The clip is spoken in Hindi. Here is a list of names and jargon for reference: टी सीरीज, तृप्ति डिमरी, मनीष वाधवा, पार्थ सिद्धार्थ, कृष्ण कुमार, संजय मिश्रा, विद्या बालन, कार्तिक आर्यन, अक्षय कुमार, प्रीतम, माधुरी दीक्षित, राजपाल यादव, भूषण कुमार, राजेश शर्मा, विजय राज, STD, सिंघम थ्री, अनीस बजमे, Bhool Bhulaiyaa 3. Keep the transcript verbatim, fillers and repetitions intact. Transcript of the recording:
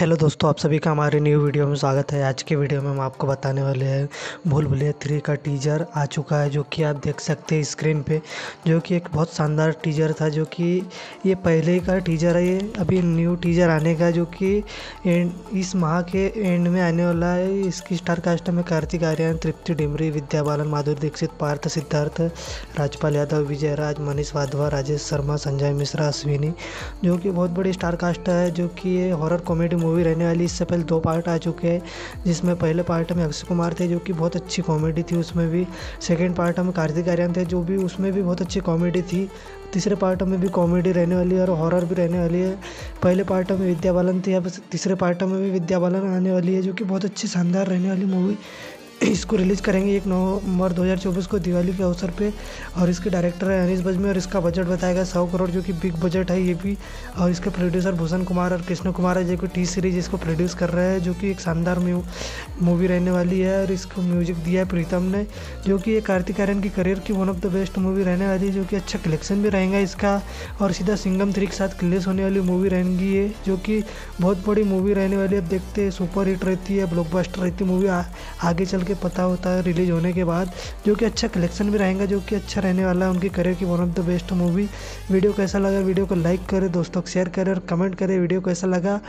हेलो दोस्तों, आप सभी का हमारे न्यू वीडियो में स्वागत है। आज के वीडियो में हम आपको बताने वाले हैं भूल भुलैया थ्री का टीजर आ चुका है, जो कि आप देख सकते हैं स्क्रीन पे, जो कि एक बहुत शानदार टीजर था। जो कि ये पहले का टीजर है, ये अभी न्यू टीजर आने का, जो कि इस माह के एंड में आने वाला है। इसकी स्टारकास्ट में कार्तिक आर्यन, तृप्ति डिमरी, विद्या बालन, माधुरी दीक्षित, पार्थ सिद्धार्थ, राजपाल यादव, विजय राज, मनीष वाधवा, राजेश शर्मा, संजय मिश्रा, अश्विनी, जो कि बहुत बड़ी स्टारकास्ट है। जो कि ये हॉरर कॉमेडी मूवी रहने वाली। इससे पहले दो पार्ट आ चुके हैं, जिसमें पहले पार्ट में अक्षय कुमार थे, जो कि बहुत अच्छी कॉमेडी थी, उसमें भी। सेकंड पार्ट में कार्तिक आर्यन थे, जो भी उसमें भी बहुत अच्छी कॉमेडी थी। तीसरे पार्ट में भी कॉमेडी रहने वाली है और हॉरर भी रहने वाली है। पहले पार्ट में विद्या बालन थी, अब तीसरे पार्ट में भी विद्या बालन आने वाली है, जो कि बहुत अच्छी शानदार रहने वाली मूवी। इसको रिलीज़ करेंगे एक नवंबर दो हज़ार चौबीस को, दिवाली के अवसर पे। और इसके डायरेक्टर है अनीस बजमे, और इसका बजट बताएगा सौ करोड़, जो कि बिग बजट है ये भी। और इसके प्रोड्यूसर भूषण कुमार और कृष्ण कुमार है, जो कि टी सीरीज इसको प्रोड्यूस कर रहे हैं, जो कि एक शानदार मूवी रहने वाली है। और इसको म्यूजिक दिया है प्रीतम ने, जो कि ये कार्तिक आर्यन की करियर की one of the best movie रहने वाली है, जो कि अच्छा कलेक्शन भी रहेगा इसका। और सीधा सिंघम थ्री के साथ रिलीज होने वाली मूवी रहेगी ये, जो कि बहुत बड़ी मूवी रहने वाली है। अब देखते हैं, सुपर हिट रहती है, ब्लॉकबस्टर रहती मूवी, आगे चल के पता होता है रिलीज होने के बाद, जो कि अच्छा कलेक्शन भी रहेगा, जो कि अच्छा रहने वाला है उनकी करियर की one of the best movie. Video कैसा लगा, वीडियो को लाइक करें, दोस्तों को शेयर करें और कमेंट करें वीडियो कैसा लगा।